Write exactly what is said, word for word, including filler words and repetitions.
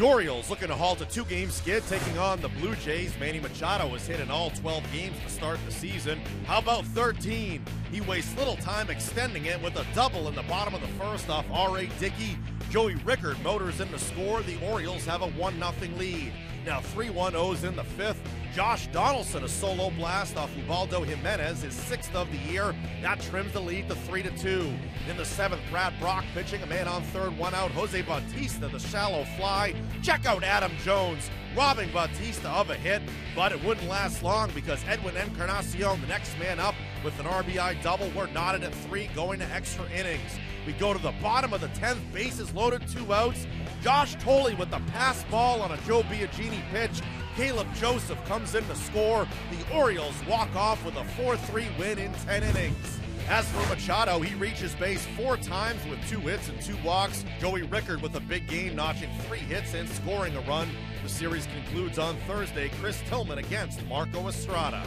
The Orioles looking to halt a two-game skid, taking on the Blue Jays. Manny Machado has hit in all twelve games to start the season. How about thirteen? He wastes little time extending it with a double in the bottom of the first off R A Dickey. Joey Rickard motors in to score. The Orioles have a one nothing lead. Now three one-oh's in the fifth. Josh Donaldson, a solo blast off Ubaldo Jimenez, his sixth of the year. That trims the lead to three to two. In the seventh, Brad Brock pitching, a man on third, one out. Jose Bautista, the shallow fly. Check out Adam Jones, robbing Bautista of a hit, but it wouldn't last long because Edwin Encarnacion, the next man up, with an R B I double. We're knotted at three, going to extra innings. We go to the bottom of the tenth, bases loaded, two outs. Josh Tolley with the pass ball on a Joe Biagini pitch. Caleb Joseph comes in to score. The Orioles walk off with a four three win in ten innings. As for Machado, he reaches base four times with two hits and two walks. Joey Rickard with a big game, notching three hits and scoring a run. The series concludes on Thursday. Chris Tillman against Marco Estrada.